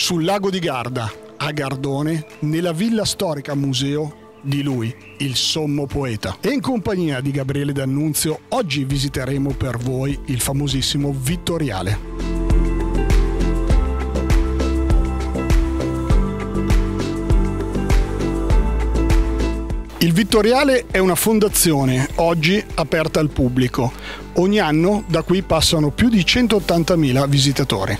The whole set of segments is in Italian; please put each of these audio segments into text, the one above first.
sul lago di Garda, a Gardone, nella villa storica museo di lui, il sommo poeta. E in compagnia di Gabriele D'Annunzio oggi visiteremo per voi il famosissimo Vittoriale. Il Vittoriale è una fondazione, oggi aperta al pubblico. Ogni anno da qui passano più di 180.000 visitatori.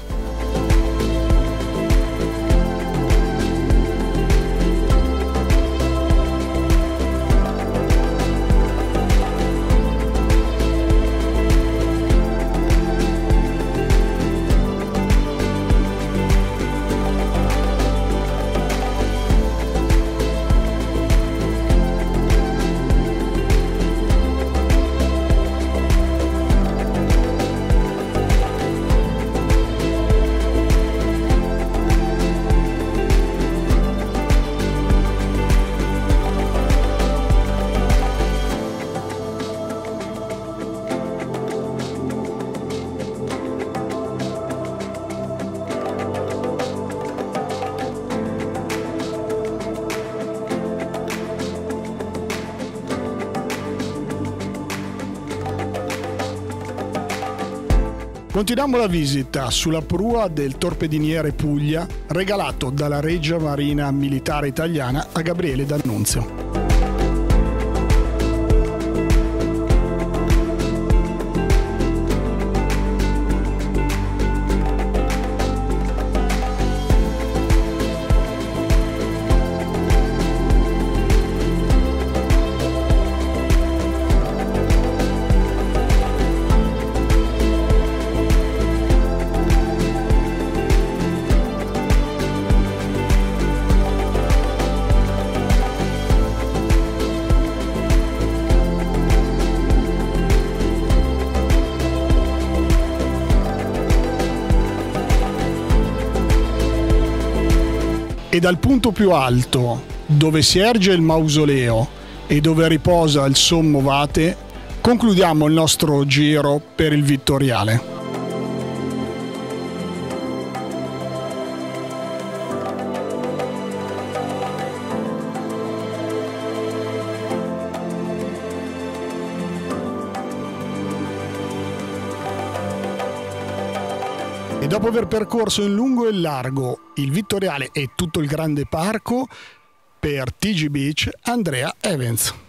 Continuiamo la visita sulla prua del torpediniere Puglia, regalato dalla Regia Marina Militare Italiana a Gabriele D'Annunzio. E dal punto più alto, dove si erge il mausoleo e dove riposa il sommo vate, concludiamo il nostro giro per il Vittoriale. E dopo aver percorso in lungo e in largo il Vittoriale e tutto il grande parco, per TG Beach, Andrea Events.